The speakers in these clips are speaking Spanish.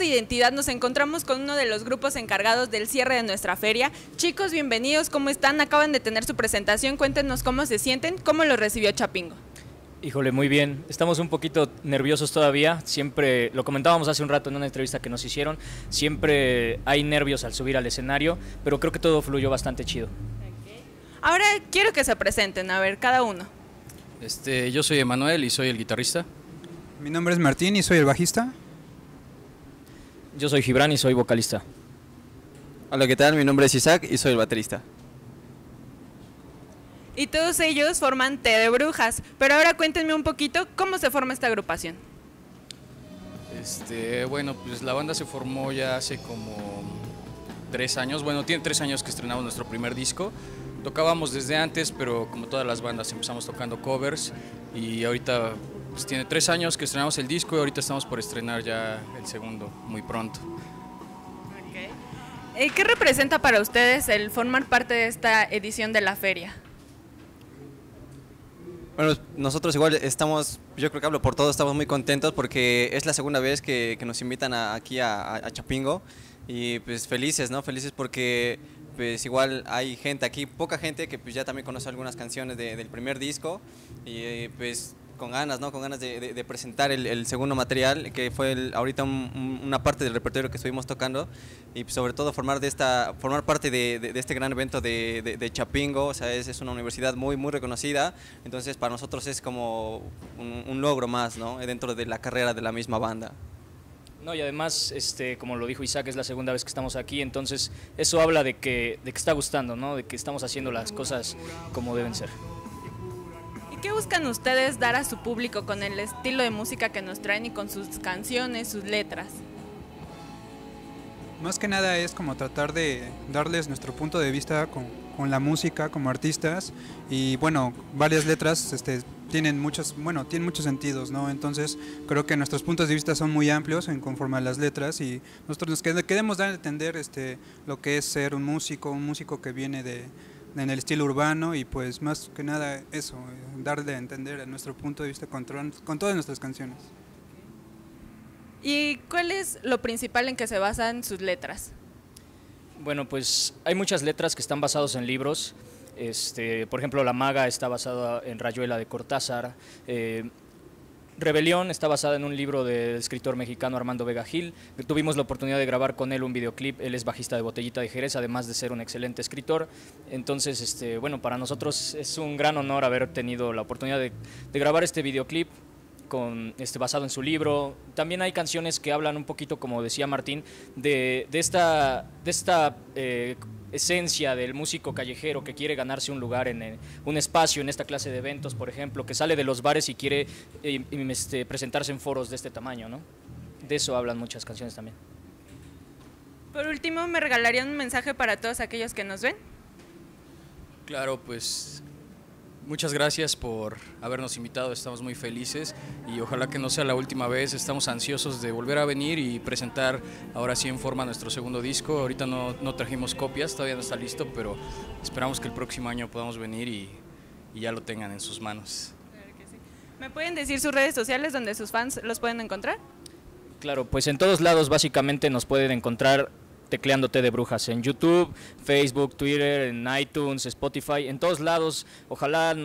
de identidad nos encontramos con uno de los grupos encargados del cierre de nuestra feria. Chicos, bienvenidos, ¿cómo están? Acaban de tener su presentación, cuéntenos cómo se sienten, cómo los recibió Chapingo. Híjole, muy bien. Estamos un poquito nerviosos todavía. Siempre, lo comentábamos hace un rato en una entrevista que nos hicieron, siempre hay nervios al subir al escenario, pero creo que todo fluyó bastante chido. Okay. Ahora quiero que se presenten, a ver, cada uno. Yo soy Emanuel y soy el guitarrista. Mi nombre es Martín y soy el bajista. Yo soy Gibran y soy vocalista. Hola, ¿qué tal? Mi nombre es Isaac y soy el baterista. Y todos ellos forman Té de Brujas, pero ahora cuéntenme un poquito cómo se forma esta agrupación. Bueno, pues la banda se formó ya hace como 3 años, bueno, tiene 3 años que estrenamos nuestro primer disco. Tocábamos desde antes, pero como todas las bandas empezamos tocando covers y ahorita pues, tiene 3 años que estrenamos el disco y ahorita estamos por estrenar ya el segundo, muy pronto. Okay. ¿Qué representa para ustedes el formar parte de esta edición de la feria? Bueno, nosotros igual estamos, yo creo que hablo por todos, estamos muy contentos porque es la segunda vez que nos invitan aquí a Chapingo y pues felices, ¿no? Felices porque pues igual hay gente aquí, poca gente que pues ya también conoce algunas canciones del primer disco y pues con ganas, ¿no? Con ganas de presentar el segundo material que fue ahorita una parte del repertorio que estuvimos tocando y sobre todo formar parte de este gran evento de Chapingo, o sea, es una universidad muy, muy reconocida, entonces para nosotros es como un logro más, ¿no? Dentro de la carrera de la misma banda. No, y además, como lo dijo Isaac, es la segunda vez que estamos aquí, entonces eso habla de que está gustando, ¿no? De que estamos haciendo las cosas como deben ser. ¿Qué buscan ustedes dar a su público con el estilo de música que nos traen y con sus canciones, sus letras? Más que nada es como tratar de darles nuestro punto de vista con la música, como artistas, y bueno, varias letras tienen muchos sentidos, ¿no? Entonces creo que nuestros puntos de vista son muy amplios en conforme a las letras y nosotros nos queremos dar a entender lo que es ser un músico que viene en el estilo urbano y pues más que nada eso, darle a entender a nuestro punto de vista con todas nuestras canciones. ¿Y cuál es lo principal en que se basan sus letras? Bueno, pues hay muchas letras que están basadas en libros, por ejemplo La Maga está basada en Rayuela de Cortázar, Rebelión está basada en un libro del escritor mexicano Armando Vega Gil. Tuvimos la oportunidad de grabar con él un videoclip, él es bajista de Botellita de Jerez, además de ser un excelente escritor. Entonces, bueno, para nosotros es un gran honor haber tenido la oportunidad de grabar este videoclip basado en su libro. También hay canciones que hablan un poquito, como decía Martín, de esta esencia del músico callejero que quiere ganarse un lugar, un espacio en esta clase de eventos, por ejemplo, que sale de los bares y quiere presentarse en foros de este tamaño, ¿no? De eso hablan muchas canciones también. Por último, ¿me regalarían un mensaje para todos aquellos que nos ven? Claro, pues muchas gracias por habernos invitado, estamos muy felices y ojalá que no sea la última vez, estamos ansiosos de volver a venir y presentar ahora sí en forma nuestro segundo disco. Ahorita no trajimos copias, todavía no está listo, pero esperamos que el próximo año podamos venir y ya lo tengan en sus manos. Claro que sí. ¿Me pueden decir sus redes sociales donde sus fans los pueden encontrar? Claro, pues en todos lados básicamente nos pueden encontrar tecleando Té de Brujas, en YouTube, Facebook, Twitter, en iTunes, Spotify, en todos lados. Ojalá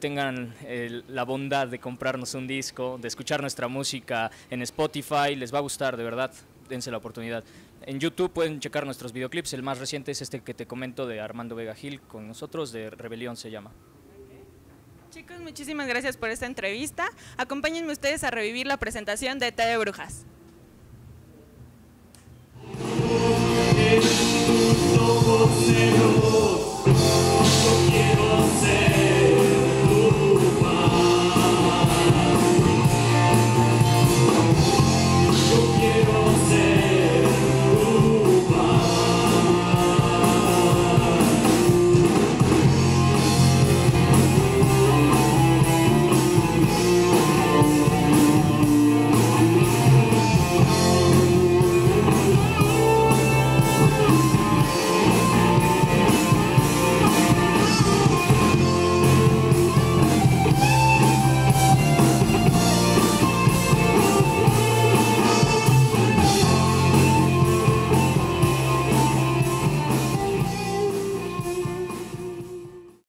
tengan la bondad de comprarnos un disco, de escuchar nuestra música en Spotify, les va a gustar, de verdad, dense la oportunidad. En YouTube pueden checar nuestros videoclips, el más reciente es este que te comento de Armando Vega Gil con nosotros, de Rebelión se llama. Okay. Chicos, muchísimas gracias por esta entrevista, acompáñenme ustedes a revivir la presentación de Té de Brujas. Señor.